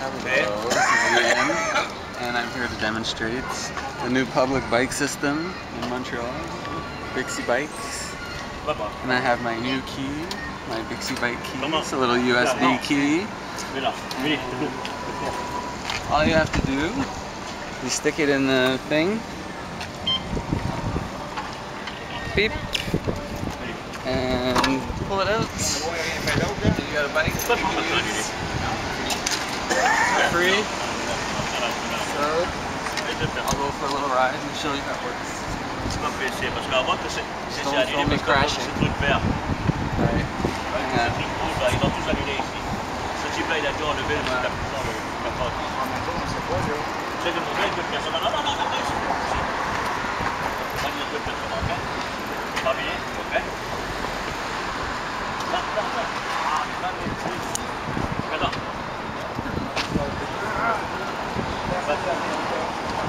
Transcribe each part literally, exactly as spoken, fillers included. Hello, this is Ian, and I'm here to demonstrate the new public bike system in Montreal, Bixi Bikes. And I have my new key, my Bixi Bike key. It's a little U S B key. All you have to do, you stick it in the thing, beep, and pull it out. If you got a bike, you can use. Free. So, I'll go for a little ride and show you how it works. Don't show me crashing. Right.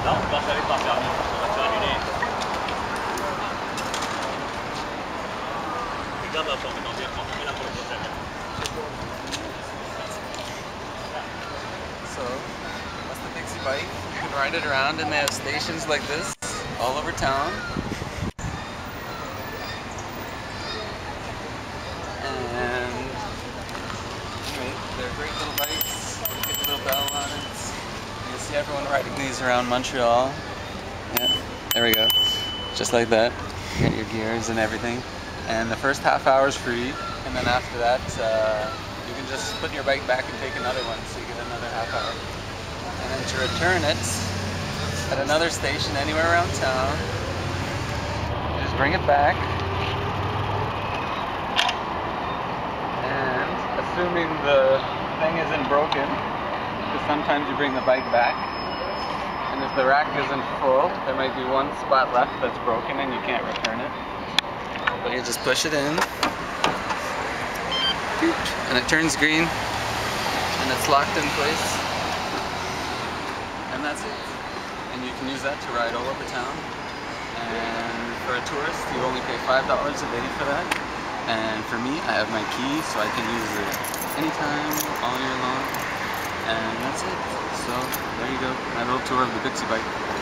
Non, ben, j'avais pas fermé, on va faire annuler. Les gars, ben, on met dans des rangs, on met là pour le prochain. So, that's the Bixi bike. You can ride it around, and they have stations like this all over town. And great, they're great little bikes. You get a little bell on it. See everyone riding these around Montreal. Yeah, there we go. Just like that. You got your gears and everything. And the first half hour is free. And then after that, uh, you can just put your bike back and take another one. So you get another half hour. And then to return it at another station anywhere around town, you just bring it back. And assuming the thing isn't broken, because sometimes you bring the bike back, and if the rack isn't full, there might be one spot left that's broken and you can't return it. But you just push it in, and it turns green, and it's locked in place, and that's it. And you can use that to ride all over town, and for a tourist, you only pay five dollars a day for that, and for me, I have my key, so I can use it anytime, all year long. And that's it. So, there you go. My little tour of the Bixi bike.